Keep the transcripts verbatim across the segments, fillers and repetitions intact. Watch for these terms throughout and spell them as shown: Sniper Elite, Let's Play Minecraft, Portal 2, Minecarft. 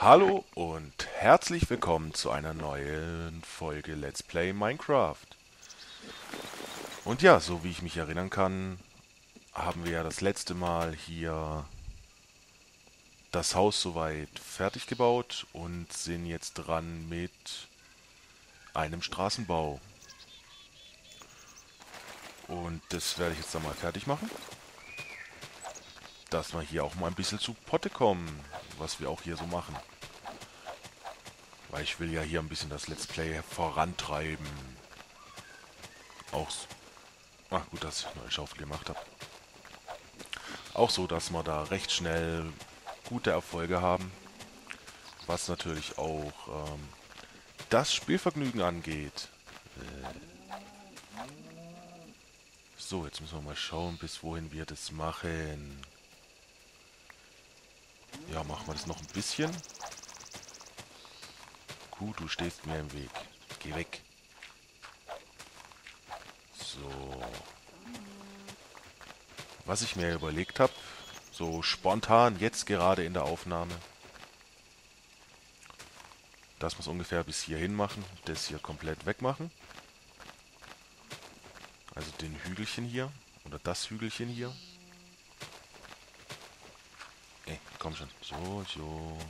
Hallo und herzlich willkommen zu einer neuen Folge Let's Play Minecraft. Und ja, so wie ich mich erinnern kann, haben wir ja das letzte Mal hier das Haus soweit fertig gebaut und sind jetzt dran mit einem Straßenbau. Und das werde ich jetzt dann mal fertig machen, dass wir hier auch mal ein bisschen zu Potte kommen, was wir auch hier so machen. Weil ich will ja hier ein bisschen das Let's Play vorantreiben. Auch... Ach gut, dass ich eine neue Schaufel gemacht habe. Auch so, dass wir da recht schnell gute Erfolge haben. Was natürlich auch ähm, das Spielvergnügen angeht. Äh so, jetzt müssen wir mal schauen, bis wohin wir das machen. Ja, machen wir das noch ein bisschen. Gut, du stehst mir im Weg. Geh weg. So. Was ich mir überlegt habe, so spontan, jetzt gerade in der Aufnahme, das muss ungefähr bis hierhin machen, das hier komplett wegmachen. Also den Hügelchen hier, oder das Hügelchen hier. Komm schon. So, so.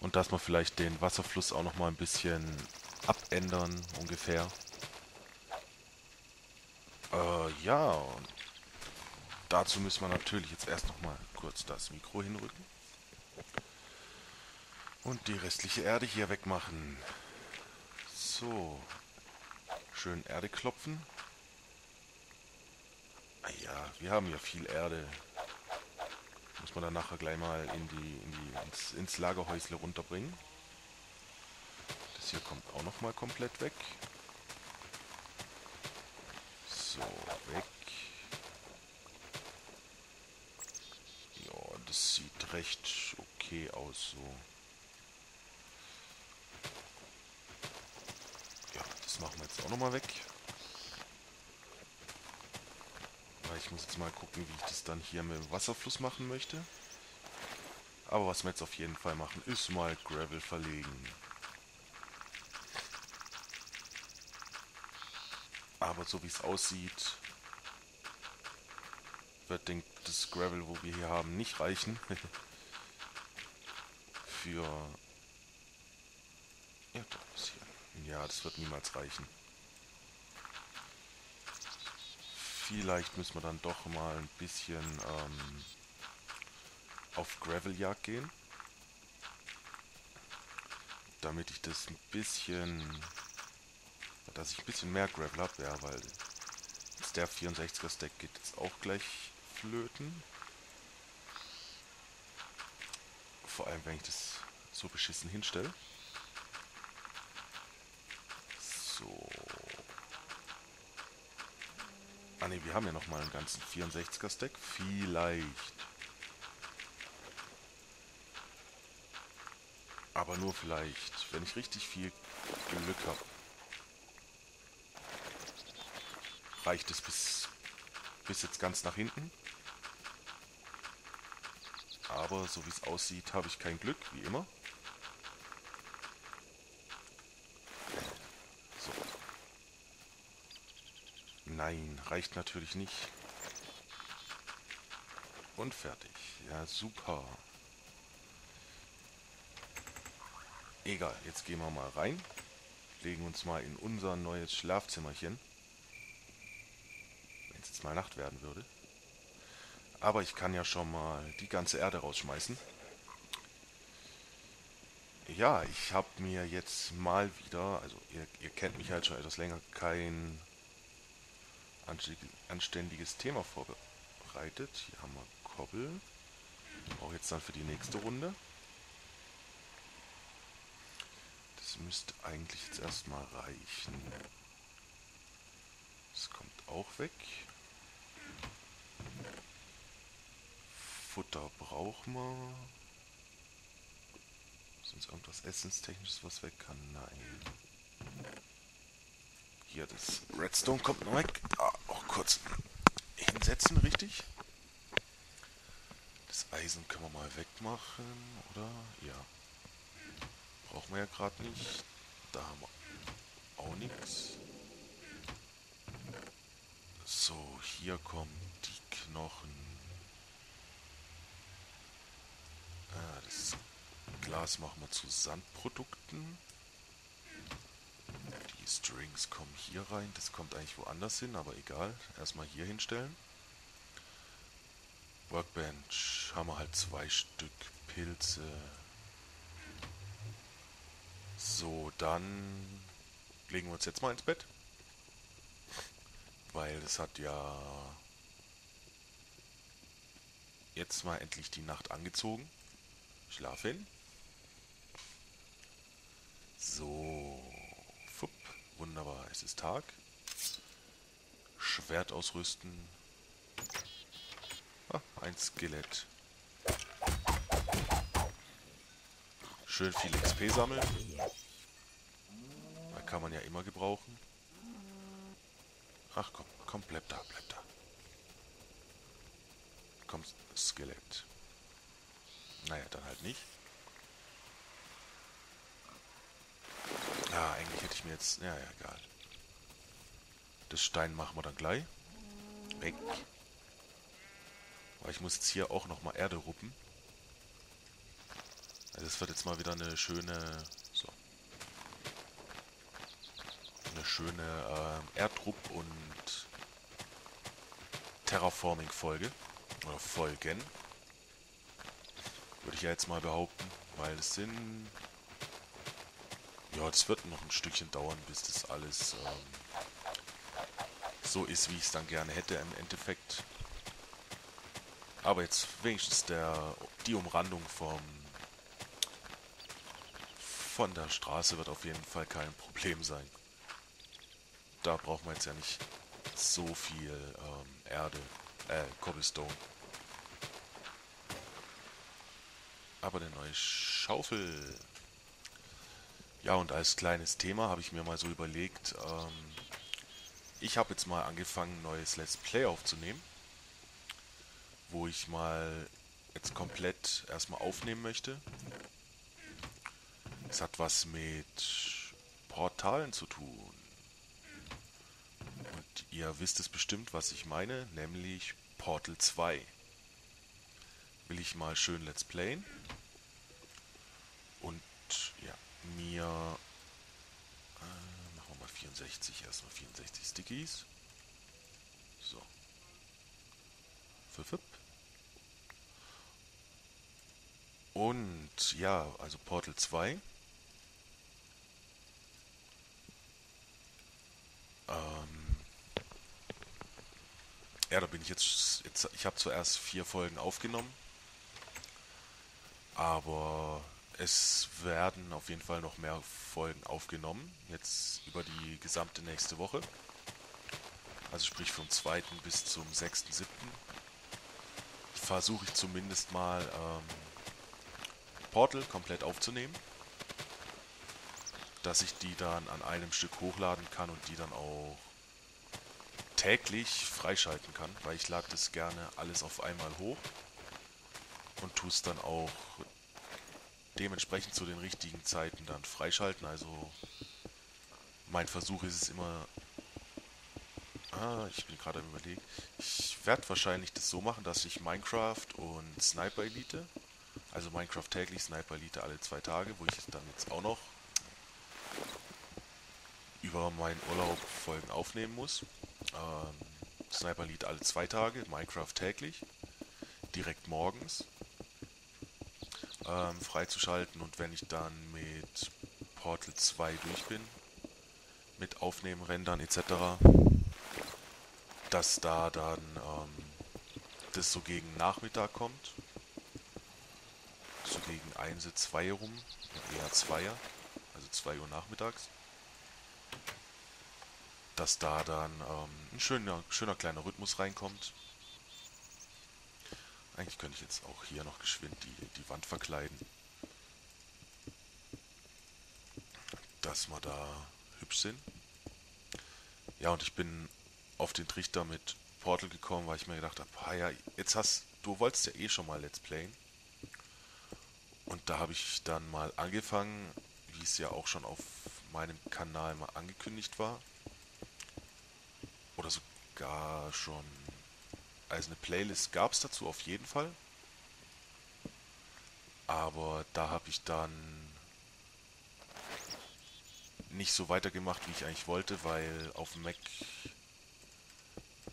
Und dass wir vielleicht den Wasserfluss auch noch mal ein bisschen abändern, ungefähr. Äh, ja. Und dazu müssen wir natürlich jetzt erst noch mal kurz das Mikro hinrücken. Und die restliche Erde hier wegmachen. So. Schön Erde klopfen. Ja, wir haben ja viel Erde. Muss man dann nachher gleich mal in die, in die, ins, ins Lagerhäusle runterbringen. Das hier kommt auch nochmal komplett weg. So, weg. Ja, das sieht recht okay aus so. Ja, das machen wir jetzt auch nochmal weg. Ich muss jetzt mal gucken, wie ich das dann hier mit dem Wasserfluss machen möchte. Aber was wir jetzt auf jeden Fall machen, ist mal Gravel verlegen. Aber so wie es aussieht, wird denk, das Gravel, wo wir hier haben, nicht reichen. Für... Ja, doch, was hier. Ja, das wird niemals reichen. Vielleicht müssen wir dann doch mal ein bisschen ähm, auf Graveljagd gehen, damit ich das ein bisschen, dass ich ein bisschen mehr Gravel habe, ja, weil jetzt der vierundsechziger Stack geht jetzt auch gleich flöten. Vor allem, wenn ich das so beschissen hinstelle. So. Ah ne, wir haben ja nochmal einen ganzen vierundsechziger Stack. Vielleicht. Aber nur vielleicht, wenn ich richtig viel Glück habe. Reicht es bis, bis jetzt ganz nach hinten. Aber so wie es aussieht, habe ich kein Glück, wie immer. Nein, reicht natürlich nicht. Und fertig. Ja, super. Egal, jetzt gehen wir mal rein. Legen uns mal in unser neues Schlafzimmerchen. Wenn es jetzt mal Nacht werden würde. Aber ich kann ja schon mal die ganze Erde rausschmeißen. Ja, ich habe mir jetzt mal wieder, also ihr, ihr kennt mich halt schon etwas länger, kein... anständiges Thema vorbereitet. Hier haben wir Kobbel. Auch jetzt dann für die nächste Runde. Das müsste eigentlich jetzt erstmal reichen. Das kommt auch weg. Futter brauchen wir. Sonst irgendwas Essenstechnisches, was weg kann? Nein. Hier, das Redstone kommt noch weg. Ah, auch kurz hinsetzen, richtig? Das Eisen können wir mal wegmachen, oder? Ja. Brauchen wir ja gerade nicht. Da haben wir auch nichts. So, hier kommen die Knochen. Ah, das Glas machen wir zu Sandprodukten. Die Strings kommen hier rein. Das kommt eigentlich woanders hin, aber egal. Erstmal hier hinstellen. Workbench haben wir halt zwei Stück Pilze. So, dann legen wir uns jetzt mal ins Bett. Weil es hat ja jetzt mal endlich die Nacht angezogen. Schlaf hin. So. Fupp. Wunderbar. Es ist Tag. Schwert ausrüsten. Ah, ein Skelett. Schön viel X P sammeln. Da kann man ja immer gebrauchen. Ach komm, komm, bleib da, bleib da. Komm, Skelett. Naja, dann halt nicht. Ah, eigentlich hätte ich mir jetzt... Ja, ja, egal. Das Stein machen wir dann gleich. Weg. Aber ich muss jetzt hier auch nochmal Erde ruppen. Das wird jetzt mal wieder eine schöne... So. Eine schöne ähm, Erdrupp- und Terraforming-Folge. Oder Folgen. Würde ich ja jetzt mal behaupten. Weil es sind... Ja, es wird noch ein Stückchen dauern, bis das alles ähm, so ist, wie ich es dann gerne hätte im Endeffekt. Aber jetzt wenigstens der, die Umrandung vom, von der Straße wird auf jeden Fall kein Problem sein. Da brauchen wir jetzt ja nicht so viel ähm, Erde, äh, Cobblestone. Aber eine neue Schaufel... Ja, und als kleines Thema habe ich mir mal so überlegt, ähm, ich habe jetzt mal angefangen, neues Let's Play aufzunehmen, wo ich mal jetzt komplett erstmal aufnehmen möchte. Es hat was mit Portalen zu tun. Und ihr wisst es bestimmt, was ich meine, nämlich Portal zwei. Will ich mal schön Let's Playen. Und ja. Mir äh, machen wir mal vierundsechzig, erstmal vierundsechzig Stickies. So. Fipp, fipp. Und ja, also Portal zwei. Ähm, ja, da bin ich jetzt, jetzt ich habe zuerst vier Folgen aufgenommen. Aber es werden auf jeden Fall noch mehr Folgen aufgenommen, jetzt über die gesamte nächste Woche. Also sprich vom zweiten bis zum sechsten siebten versuche ich zumindest mal ähm, Portal komplett aufzunehmen. Dass ich die dann an einem Stück hochladen kann und die dann auch täglich freischalten kann, weil ich lade das gerne alles auf einmal hoch und tue es dann auch dementsprechend zu den richtigen Zeiten dann freischalten. Also mein Versuch ist es immer... Ah, ich bin gerade am Überlegen. Ich werde wahrscheinlich das so machen, dass ich Minecraft und Sniper Elite, also Minecraft täglich, Sniper Elite alle zwei Tage, wo ich dann jetzt auch noch über meinen Urlaub Folgen aufnehmen muss. Ähm, Sniper Elite alle zwei Tage, Minecraft täglich, direkt morgens. Ähm, freizuschalten, und wenn ich dann mit Portal zwei durch bin, mit Aufnehmen, Rendern et cetera, dass da dann ähm, das so gegen Nachmittag kommt, so gegen eins, zwei rum, eher zweier, also zwei Uhr nachmittags, dass da dann ähm, ein schöner, schöner kleiner Rhythmus reinkommt. Eigentlich könnte ich jetzt auch hier noch geschwind die, die Wand verkleiden. Dass wir da hübsch sind. Ja, und ich bin auf den Trichter mit Portal gekommen, weil ich mir gedacht habe, ah ja, jetzt hast, du wolltest ja eh schon mal Let's Playen. Und da habe ich dann mal angefangen, wie es ja auch schon auf meinem Kanal mal angekündigt war. Oder sogar schon... Also eine Playlist gab es dazu auf jeden Fall. Aber da habe ich dann nicht so weitergemacht, wie ich eigentlich wollte, weil auf dem Mac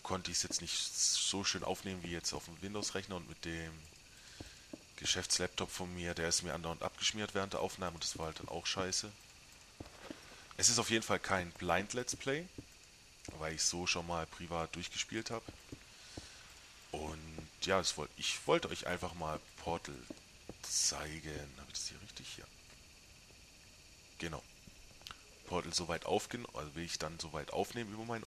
konnte ich es jetzt nicht so schön aufnehmen wie jetzt auf dem Windows-Rechner, und mit dem Geschäftslaptop von mir, der ist mir andauernd abgeschmiert während der Aufnahme, und das war halt dann auch scheiße. Es ist auf jeden Fall kein Blind Let's Play, weil ich so schon mal privat durchgespielt habe. Und ja, das wollt, ich wollte euch einfach mal Portal zeigen. Habe ich das hier richtig? Ja. Genau. Portal soweit aufgenommen, also will ich dann soweit aufnehmen über meinen